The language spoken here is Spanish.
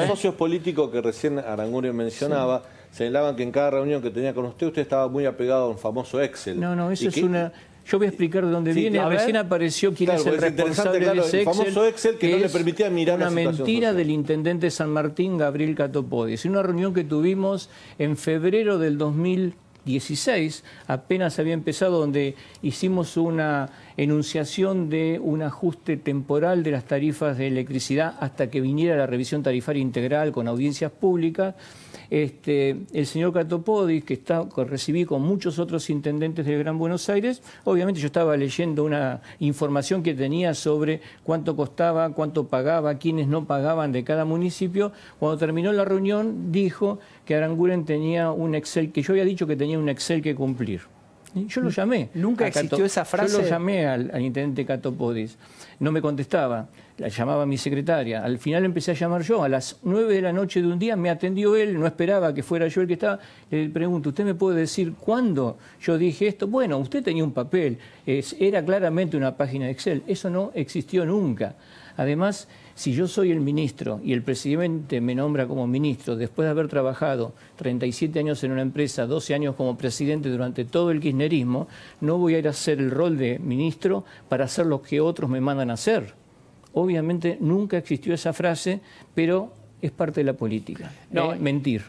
Los socios políticos que recién Aranguren mencionaba, sí, señalaban que en cada reunión que tenía con usted, usted estaba muy apegado a un famoso Excel. No, no, eso es una... Yo voy a explicar de dónde viene. A recién apareció quién es el responsable de ese Excel. El famoso Excel que no le permitía mirar la situación. Una mentira del intendente de San Martín, Gabriel Katopodis. En una reunión que tuvimos en febrero del 2016, apenas había empezado, donde hicimos una enunciación de un ajuste temporal de las tarifas de electricidad hasta que viniera la revisión tarifaria integral con audiencias públicas. El señor Katopodis, que recibí con muchos otros intendentes del Gran Buenos Aires, obviamente yo estaba leyendo una información que tenía sobre cuánto costaba, cuánto pagaba, quiénes no pagaban de cada municipio. Cuando terminó la reunión dijo que Aranguren tenía un Excel, que yo había dicho que tenía un Excel que cumplir. Yo lo llamé. ¿Nunca existió esa frase? Yo lo llamé al intendente Katopodis. No me contestaba. La llamaba mi secretaria. Al final empecé a llamar yo. A las 9 de la noche de un día me atendió él. No esperaba que fuera yo el que estaba. Le pregunto, ¿usted me puede decir cuándo yo dije esto? Bueno, usted tenía un papel. Era claramente una página de Excel. Eso no existió nunca. Además, si yo soy el ministro y el presidente me nombra como ministro después de haber trabajado 37 años en una empresa, 12 años como presidente durante todo el kirchnerismo, no voy a ir a hacer el rol de ministro para hacer lo que otros me mandan a hacer. Obviamente nunca existió esa frase, pero es parte de la política. No, mentir.